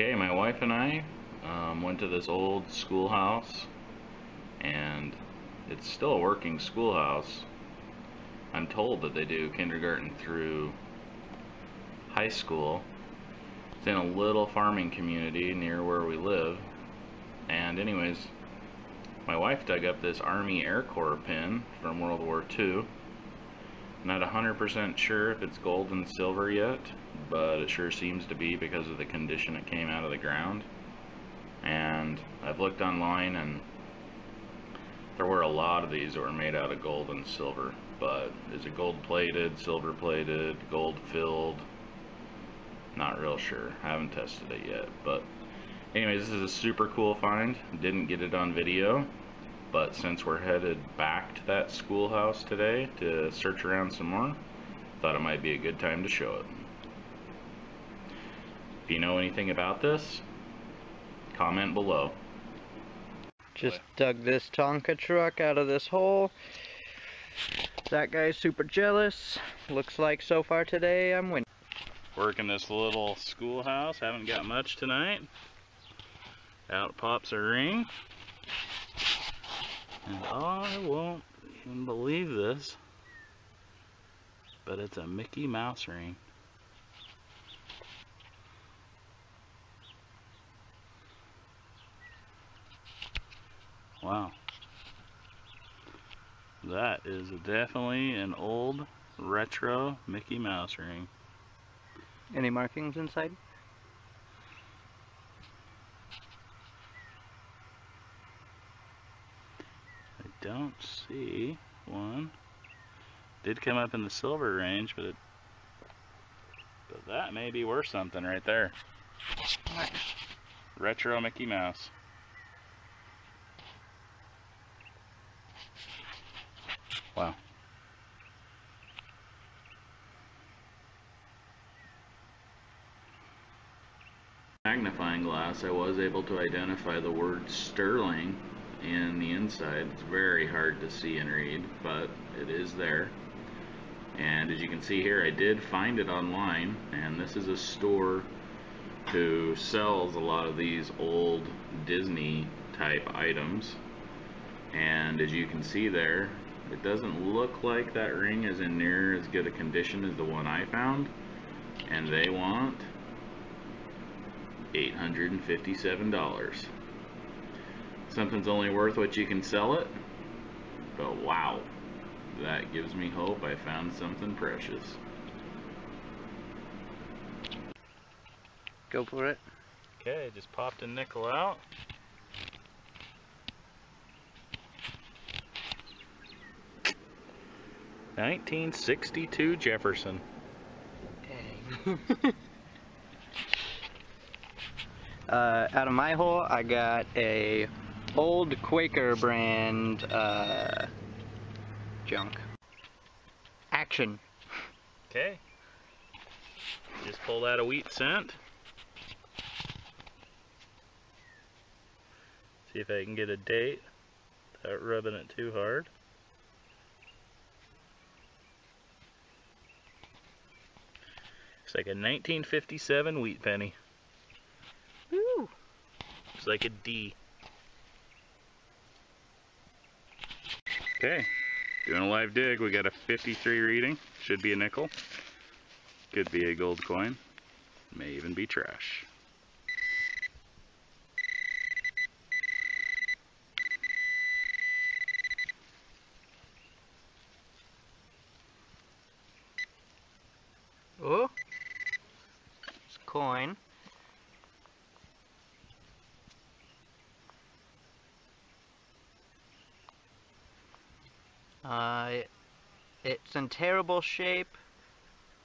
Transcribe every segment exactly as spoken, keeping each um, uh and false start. Okay, my wife and I um, went to this old schoolhouse, and it's still a working schoolhouse. I'm told that they do kindergarten through high school. It's in a little farming community near where we live. And anyways, my wife dug up this Army Air Corps pin from World War Two. Not one hundred percent sure if it's gold and silver yet, but it sure seems to be because of the condition it came out of the ground. And I've looked online, and there were a lot of these that were made out of gold and silver. But is it gold-plated, silver-plated, gold-filled? Not real sure. I haven't tested it yet. But anyways, this is a super cool find. Didn't get it on video, but since we're headed back to that schoolhouse today to search around some more, thought it might be a good time to show it. If you know anything about this, comment below. Just dug this Tonka truck out of this hole. That guy's super jealous. Looks like so far today I'm winning. Working this little schoolhouse. Haven't got much tonight. Out pops a ring. And I won't even believe this, but it's a Mickey Mouse ring. Wow. That is definitely an old retro Mickey Mouse ring. Any markings inside? I don't see one. Did come up in the silver range, but it, but that may be worth something right there. Retro Mickey Mouse. Wow. Magnifying glass, I was able to identify the word Sterling in the inside. It's very hard to see and read, but it is there. And as you can see here, I did find it online, and this is a store who sells a lot of these old Disney type items. And as you can see there, it doesn't look like that ring is in near as good a condition as the one I found, and they want eight hundred fifty-seven dollars. Something's only worth what you can sell it, but wow, that gives me hope I found something precious. Go for it. Okay, just popped a nickel out. nineteen sixty-two Jefferson. Dang. uh, out of my hole, I got a old Quaker brand uh, junk. Action. Okay. Just pulled out a wheat cent. See if I can get a date without rubbing it too hard. Looks like a nineteen fifty-seven wheat penny. Woo! Looks like a D. Okay, doing a live dig. We got a fifty-three reading. Should be a nickel. Could be a gold coin. May even be trash. Oh! Coin. Uh, it, it's in terrible shape,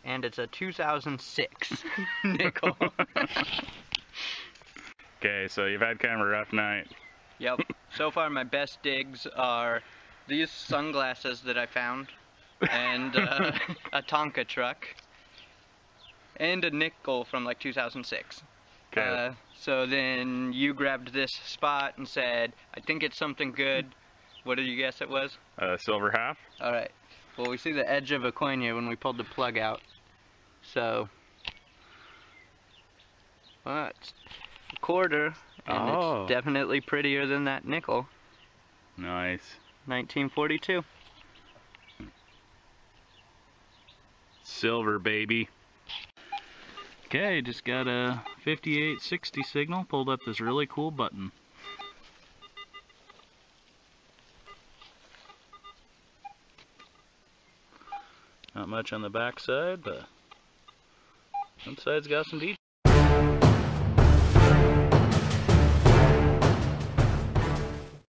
and it's a two thousand six nickel. Okay, so you've had kind of a rough night. Yep. So far, my best digs are these sunglasses that I found, and uh, a Tonka truck. And a nickel from like two thousand six. Okay. Uh, so then you grabbed this spot and said, I think it's something good. What did you guess it was? Uh, silver half. All right. Well, we see the edge of a coin here when we pulled the plug out. So Well, it's a quarter, and oh. It's definitely prettier than that nickel. Nice. nineteen forty-two. Silver, baby. Okay, just got a fifty-eight sixty signal, pulled up this really cool button. Not much on the back side, but one side's got some detail.